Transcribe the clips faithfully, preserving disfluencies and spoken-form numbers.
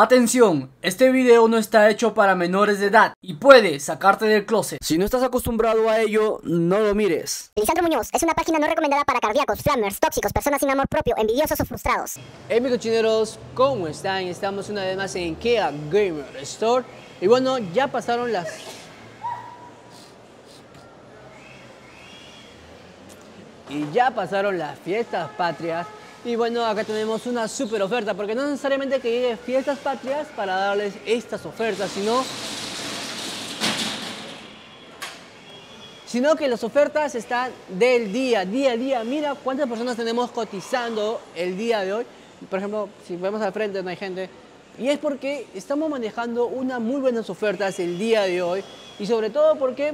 Atención, este video no está hecho para menores de edad y puede sacarte del closet. Si no estás acostumbrado a ello, no lo mires. Lisandro Muñoz es una página no recomendada para cardíacos, flammers, tóxicos, personas sin amor propio, envidiosos o frustrados. Hey mi cochineros, ¿cómo están? Estamos una vez más en Kea Gamer Store. Y bueno, ya pasaron las... Y ya pasaron las fiestas patrias. Y bueno, acá tenemos una super oferta, porque no necesariamente que llegue fiestas patrias para darles estas ofertas, sino sino que las ofertas están del día, día a día. Mira cuántas personas tenemos cotizando el día de hoy. Por ejemplo, si vemos al frente no hay gente. Y es porque estamos manejando unas muy buenas ofertas el día de hoy. Y sobre todo porque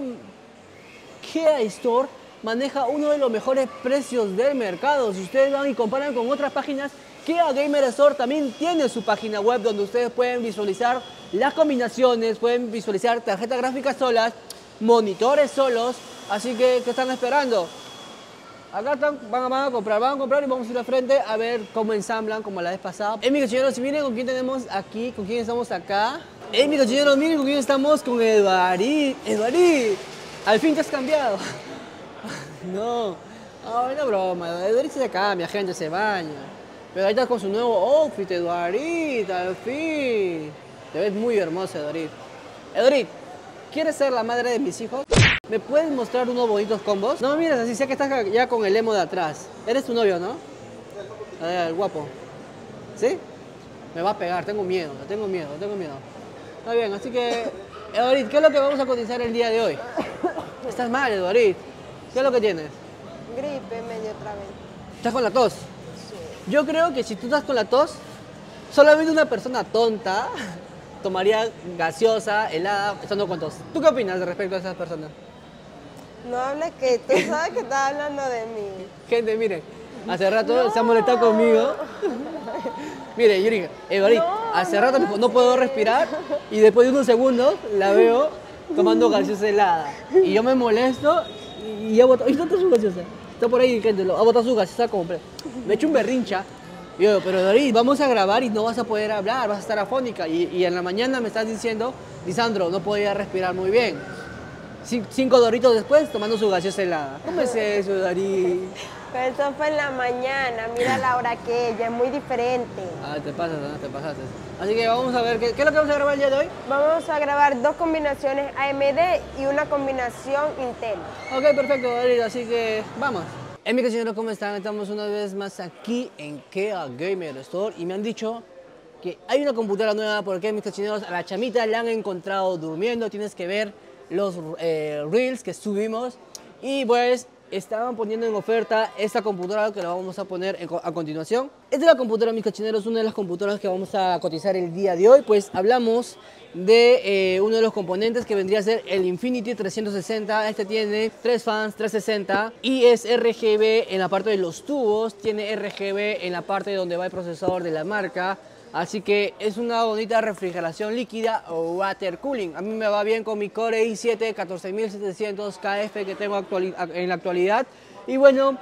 Kea Store maneja uno de los mejores precios del mercado. Si ustedes van y comparan con otras páginas, Kea Gamer Store también tiene su página web donde ustedes pueden visualizar las combinaciones, pueden visualizar tarjetas gráficas solas, monitores solos. Así que, ¿qué están esperando? Acá están, van, a, van a comprar, van a comprar y vamos a ir al frente a ver cómo ensamblan como la vez pasada. Eh, mis cochineros, miren con quién tenemos aquí, con quién estamos acá. Eh, mis cochineros, miren con quién estamos, con Eduarí. Eduarí, al fin te has cambiado. No, no, una broma, Eduarí se cambia, gente, se baña. Pero ahí está con su nuevo outfit, Eduarí, al fin. Te ves muy hermosa, Eduarí. Eduarí, ¿quieres ser la madre de mis hijos? ¿Me puedes mostrar unos bonitos combos? No, mira, así sé que estás ya con el emo de atrás. Eres tu novio, ¿no? A ver, el guapo. ¿Sí? Me va a pegar, tengo miedo, tengo miedo, tengo miedo. Está bien, así que... Eduarí, ¿qué es lo que vamos a cotizar el día de hoy? Estás mal, Eduarí. ¿Qué es lo que tienes? Gripe, medio otra vez. ¿Estás con la tos? Sí. Yo creo que si tú estás con la tos, solamente una persona tonta tomaría gaseosa, helada, estando con tos. ¿Tú qué opinas respecto a esas personas? No hables que tú sabes que estás hablando de mí. Gente, miren, hace rato no. se han molestado conmigo. Mire, yo dije, Eduarí, no, hace rato no, no puedo respirar y después de unos segundos la veo tomando gaseosa helada. Y yo me molesto. Y ha botado, ¿dónde está su gaseosa? Está por ahí, gente, lo, ha botado su gaseosa completa. Me he hecho un berrincha. Y yo, pero Eduarí, vamos a grabar y no vas a poder hablar, vas a estar afónica. Y, y en la mañana me estás diciendo, Lisandro, no podía respirar muy bien. Cin cinco doritos después, tomando su gaseosa helada. ¿Cómo es eso, Eduarí? Pero eso fue en la mañana, mira la hora que ella, es muy diferente. Ah, te pasas, ¿no? Te pasaste. Así que vamos a ver, ¿qué, ¿qué es lo que vamos a grabar el día de hoy? Vamos a grabar dos combinaciones A M D y una combinación Intel. Ok, perfecto, Eduarí, así que vamos. Hey, mis señores, ¿cómo están? Estamos una vez más aquí en Kea Gamer Store y me han dicho que hay una computadora nueva porque, mis señores, a la chamita la han encontrado durmiendo. Tienes que ver los eh, reels que subimos y pues... Estaban poniendo en oferta esta computadora que la vamos a poner a continuación. Esta es la computadora, mis cochineros, una de las computadoras que vamos a cotizar el día de hoy. Pues hablamos de eh, uno de los componentes que vendría a ser el Infinity trescientos sesenta. Este tiene tres fans, trescientos sesenta. Y es R G B en la parte de los tubos. Tiene R G B en la parte donde va el procesador de la marca. Así que es una bonita refrigeración líquida o water cooling. A mí me va bien con mi Core i siete catorce mil setecientos K F que tengo en la actualidad. Y bueno,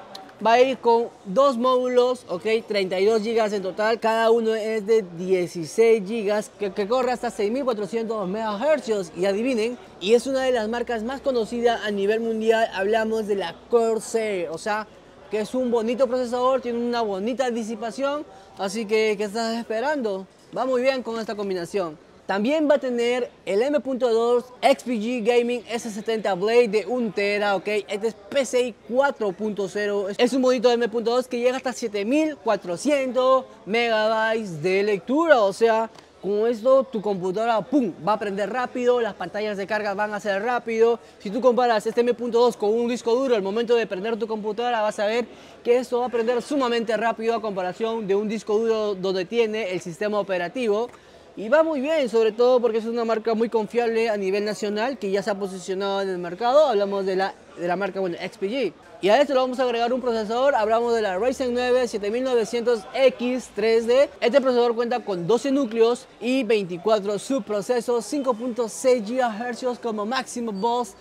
va a ir con dos módulos, ok, treinta y dos gigas en total. Cada uno es de dieciséis gigas que, que corre hasta seis mil cuatrocientos megahercios. Y adivinen, y es una de las marcas más conocidas a nivel mundial. Hablamos de la Corsair, o sea... que es un bonito procesador, tiene una bonita disipación, así que ¿qué estás esperando? Va muy bien con esta combinación. También va a tener el M punto dos X P G Gaming S setenta Blade de un tera, ok, este es P C I cuatro punto cero, es un bonito M punto dos que llega hasta siete mil cuatrocientos megabytes de lectura, o sea, con esto tu computadora pum, va a prender rápido, las pantallas de carga van a ser rápido. Si tú comparas este M punto dos con un disco duro, al momento de prender tu computadora vas a ver que esto va a prender sumamente rápido a comparación de un disco duro donde tiene el sistema operativo. Y va muy bien, sobre todo porque es una marca muy confiable a nivel nacional que ya se ha posicionado en el mercado. Hablamos de la, de la marca, bueno, X P G. Y a esto le vamos a agregar un procesador. Hablamos de la Ryzen nueve siete mil novecientos X tres D. Este procesador cuenta con doce núcleos y veinticuatro subprocesos, cinco punto seis gigahercios como máximo boss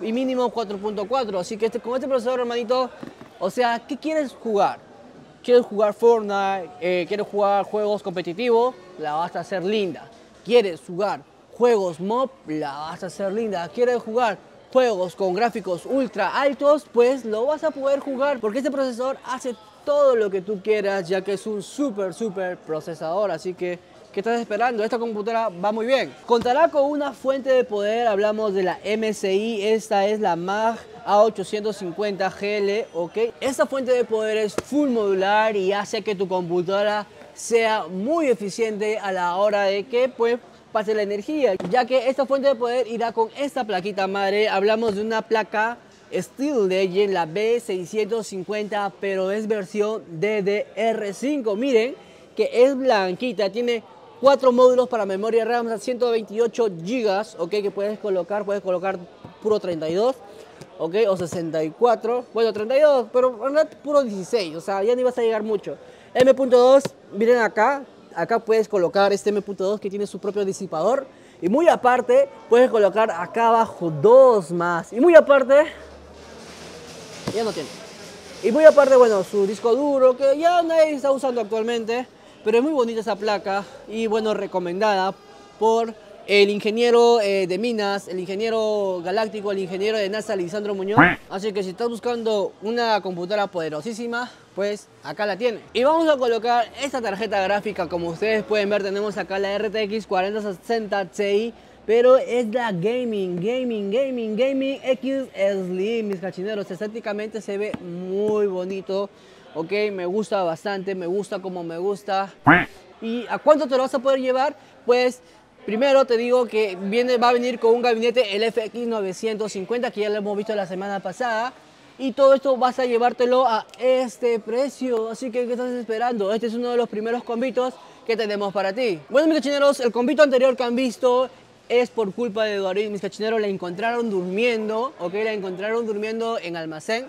y mínimo cuatro punto cuatro. Así que este, con este procesador, hermanito, o sea, ¿qué quieres jugar? ¿Quieres jugar Fortnite? Eh, ¿Quieres jugar juegos competitivos? la vas a hacer linda. ¿Quieres jugar juegos mob? La vas a hacer linda. ¿Quieres jugar juegos con gráficos ultra altos? Pues lo vas a poder jugar, porque este procesador hace todo lo que tú quieras, ya que es un súper súper procesador. Así que, ¿qué estás esperando? Esta computadora va muy bien. Contará con una fuente de poder, hablamos de la M S I, esta es la MAG A ochocientos cincuenta G L, ¿ok? Esta fuente de poder es full modular y hace que tu computadora sea muy eficiente a la hora de que, pues, pase la energía, ya que esta fuente de poder irá con esta plaquita madre. Hablamos de una placa Steel Legend, la B seiscientos cincuenta, pero es versión D D R cinco. Miren que es blanquita, tiene cuatro módulos para memoria RAM a ciento veintiocho gigas, ok, que puedes colocar, puedes colocar puro treinta y dos, ok, o sesenta y cuatro, bueno, treinta y dos, pero en realidad puro dieciséis, o sea, ya ni vas a llegar mucho. M punto dos, miren acá, acá puedes colocar este M punto dos que tiene su propio disipador, y muy aparte puedes colocar acá abajo dos más, y muy aparte, ya no tiene. Y muy aparte, bueno, su disco duro, que ya nadie está usando actualmente, pero es muy bonita esa placa y, bueno, recomendada por el ingeniero eh, de minas, el ingeniero galáctico, el ingeniero de NASA, Lisandro Muñoz. Así que si estás buscando una computadora poderosísima, pues acá la tiene. Y vamos a colocar esta tarjeta gráfica. Como ustedes pueden ver, tenemos acá la R T X cuarenta sesenta Ti, pero es la Gaming, Gaming, Gaming, Gaming X Slim, mis cachineros. Estéticamente se ve muy bonito, ok, me gusta bastante, me gusta como me gusta. ¿Y a cuánto te lo vas a poder llevar? Pues primero te digo que viene, va a venir con un gabinete, el F X novecientos cincuenta, que ya lo hemos visto la semana pasada. Y todo esto vas a llevártelo a este precio. Así que, ¿qué estás esperando? Este es uno de los primeros combitos que tenemos para ti. Bueno, mis cachineros, el combito anterior que han visto es por culpa de Eduardo. Mis cachineros la encontraron durmiendo, ok, la encontraron durmiendo en almacén.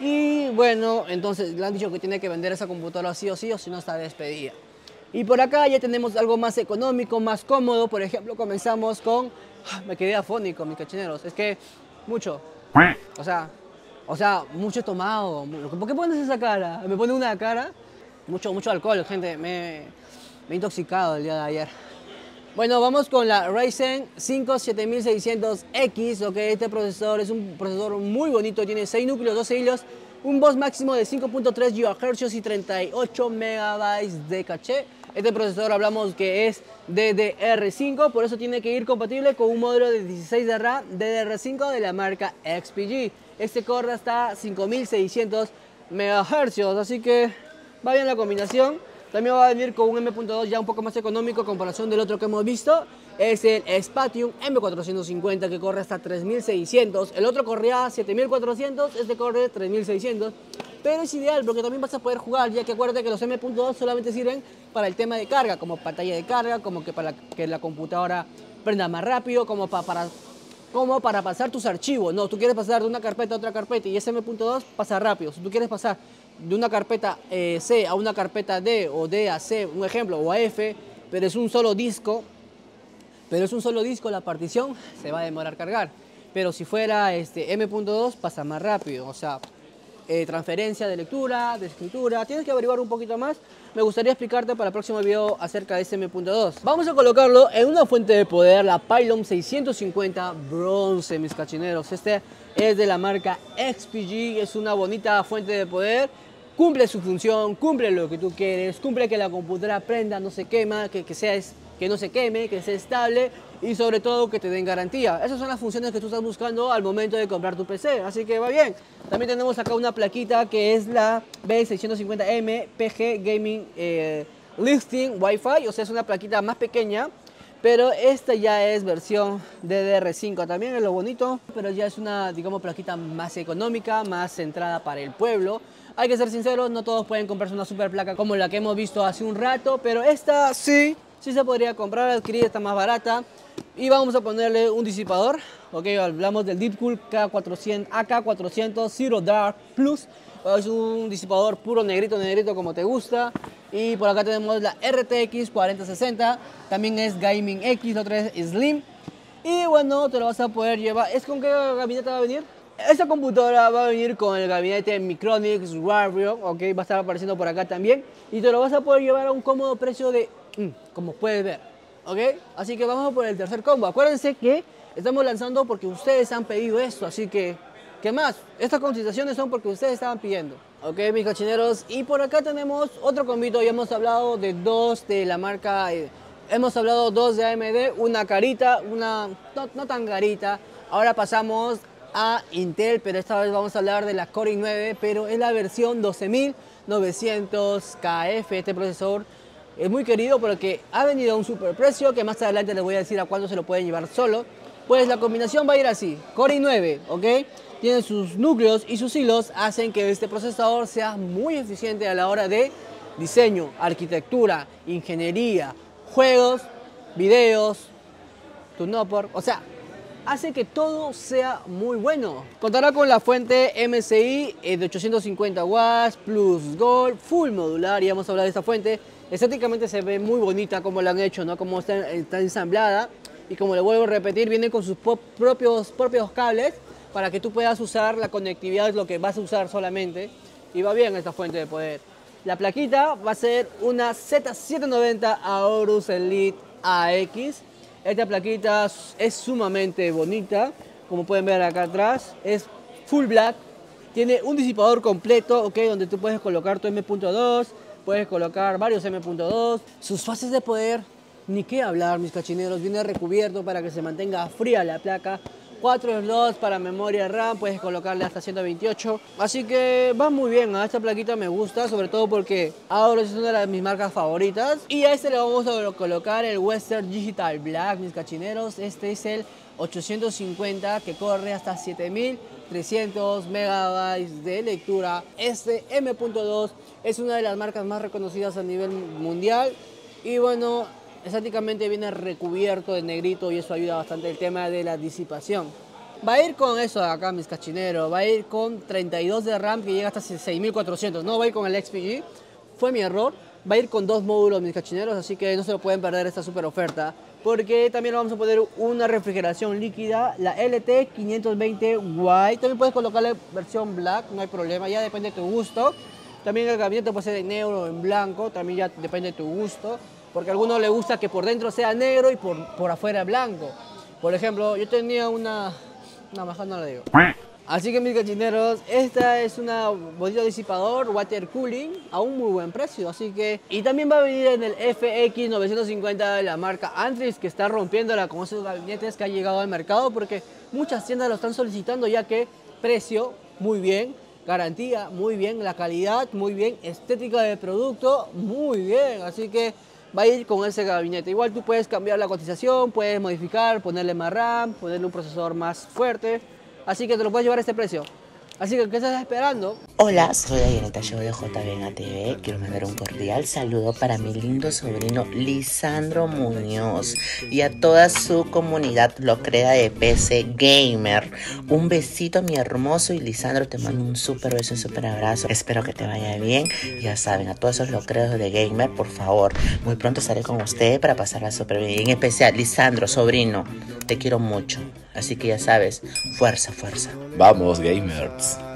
Y bueno, entonces le han dicho que tiene que vender esa computadora sí o sí, o si no está despedida. Y por acá ya tenemos algo más económico, más cómodo. Por ejemplo, comenzamos con... Me quedé afónico, mis cachineros. Es que mucho. O sea, o sea, mucho tomado. ¿Por qué pones esa cara? Me pone una cara. Mucho, mucho alcohol, gente. Me, me he intoxicado el día de ayer. Bueno, vamos con la Ryzen cinco siete mil seiscientos X, ok, este procesador es un procesador muy bonito, tiene seis núcleos, doce hilos, un bus máximo de cinco punto tres gigahercios y treinta y ocho megabytes de caché. Este procesador hablamos que es D D R cinco, por eso tiene que ir compatible con un módulo de dieciséis de RAM D D R cinco de la marca X P G. Este corre hasta cinco mil seiscientos megahercios, así que va bien la combinación. También va a venir con un M punto dos ya un poco más económico en comparación del otro que hemos visto. Es el Spatium M cuatrocientos cincuenta, que corre hasta tres mil seiscientos. El otro corría siete mil cuatrocientos, este corre tres mil seiscientos. Pero es ideal porque también vas a poder jugar, ya que acuérdate que los M punto dos solamente sirven para el tema de carga, como pantalla de carga, como que para que la computadora prenda más rápido, como para, para, como para pasar tus archivos. No, tú quieres pasar de una carpeta a otra carpeta y ese M punto dos pasa rápido. Si tú quieres pasar de una carpeta eh, C a una carpeta D, o D a C, un ejemplo, o a F, pero es un solo disco, pero es un solo disco, la partición se va a demorar cargar. Pero si fuera este M punto dos pasa más rápido, o sea, eh, transferencia de lectura, de escritura, tienes que averiguar un poquito más. Me gustaría explicarte para el próximo video acerca de ese M punto dos. Vamos a colocarlo en una fuente de poder, la Pylon seiscientos cincuenta bronce, mis cachineros. Este es de la marca X P G, es una bonita fuente de poder. Cumple su función, cumple lo que tú quieres, cumple que la computadora prenda, no se quema, que, que, sea, que no se queme, que sea estable y sobre todo que te den garantía. Esas son las funciones que tú estás buscando al momento de comprar tu P C, así que va bien. También tenemos acá una plaquita que es la B seiscientos cincuenta M P G Gaming eh, Listing Wi-Fi, o sea, es una plaquita más pequeña. Pero esta ya es versión D D R cinco, también es lo bonito, pero ya es una, digamos, plaquita más económica, más centrada para el pueblo. Hay que ser sinceros, no todos pueden comprarse una super placa como la que hemos visto hace un rato, pero esta sí, sí se podría comprar, adquirir, está más barata. Y vamos a ponerle un disipador, ok, hablamos del Deepcool A K cuatrocientos Zero Dark Plus. Es un disipador puro negrito, negrito como te gusta. Y por acá tenemos la R T X cuarenta sesenta, también es Gaming X, la otra es Slim. Y bueno, te lo vas a poder llevar. ¿Es con qué gabinete va a venir? Esta computadora va a venir con el gabinete Micronics Warrior, ok, va a estar apareciendo por acá también. Y te lo vas a poder llevar a un cómodo precio de como puedes ver, ¿ok? Así que vamos por el tercer combo. Acuérdense que estamos lanzando porque ustedes han pedido esto, así que, ¿qué más? Estas cotizaciones son porque ustedes estaban pidiendo. Ok, mis cochineros, y por acá tenemos otro combito. Ya hemos hablado de dos de la marca, eh, hemos hablado dos de A M D, una carita, una no, no tan carita. Ahora pasamos a Intel, pero esta vez vamos a hablar de la Core i nueve, pero es la versión doce mil novecientos K F. Este procesor es muy querido porque ha venido a un superprecio que más adelante les voy a decir a cuánto se lo pueden llevar solo. Pues la combinación va a ir así, Core i nueve, ¿ok? Tiene sus núcleos y sus hilos, hacen que este procesador sea muy eficiente a la hora de diseño, arquitectura, ingeniería, juegos, videos, tunopor, o sea, hace que todo sea muy bueno. Contará con la fuente M S I de ochocientos cincuenta watts, Plus Gold, full modular. Ya hemos hablado de esta fuente. Estéticamente se ve muy bonita como la han hecho, ¿no? Como está, está ensamblada. Y como le vuelvo a repetir, viene con sus propios, propios cables para que tú puedas usar la conectividad, es lo que vas a usar solamente. Y va bien esta fuente de poder. La plaquita va a ser una Z setecientos noventa Aorus Elite A X. Esta plaquita es sumamente bonita, como pueden ver acá atrás, es full black, tiene un disipador completo, ok, donde tú puedes colocar tu M punto dos, puedes colocar varios M punto dos, sus fases de poder, ni qué hablar mis cachineros, viene recubierto para que se mantenga fría la placa, cuatro slots para memoria RAM, puedes colocarle hasta ciento veintiocho, así que va muy bien. A esta plaquita me gusta, sobre todo porque ahora es una de mis marcas favoritas. Y a este le vamos a colocar el Western Digital Black, mis cachineros. Este es el ochocientos cincuenta que corre hasta siete mil trescientos megabytes de lectura. Este M punto dos es una de las marcas más reconocidas a nivel mundial y bueno, estéticamente viene recubierto de negrito y eso ayuda bastante el tema de la disipación. Va a ir con eso de acá, mis cachineros. Va a ir con treinta y dos de RAM que llega hasta seis mil cuatrocientos. No va a ir con el X P G. Fue mi error. Va a ir con dos módulos, mis cachineros. Así que no se lo pueden perder esta super oferta. Porque también le vamos a poner una refrigeración líquida. La L T quinientos veinte White. También puedes colocarle versión black. No hay problema. Ya depende de tu gusto. También el gabinete puede ser en negro o en blanco. También ya depende de tu gusto. Porque a algunos les gusta que por dentro sea negro y por, por afuera blanco. Por ejemplo, yo tenía una... No, mejor no lo digo. Así que mis cachineros, esta es una botella disipador, water cooling, a un muy buen precio. Así que... Y también va a venir en el F X novecientos cincuenta de la marca Antris, que está rompiéndola con esos gabinetes que ha llegado al mercado. Porque muchas tiendas lo están solicitando ya que precio, muy bien. Garantía, muy bien. La calidad, muy bien. Estética del producto, muy bien. Así que... va a ir con ese gabinete. Igual tú puedes cambiar la cotización, puedes modificar, ponerle más RAM, ponerle un procesador más fuerte. Así que te lo puedes llevar a este precio. Así que, ¿qué estás esperando? Hola, soy Dayanita, yo de J V N A T V. Quiero mandar un cordial saludo para mi lindo sobrino Lisandro Muñoz y a toda su comunidad locrea de P C Gamer. Un besito, mi hermoso, y Lisandro, te mando un súper beso, un súper abrazo. Espero que te vaya bien. Ya saben, a todos esos locreos de Gamer, por favor, muy pronto estaré con ustedes para pasarla súper bien. En especial, Lisandro, sobrino, te quiero mucho. Así que ya sabes, fuerza, fuerza. Vamos, gamers.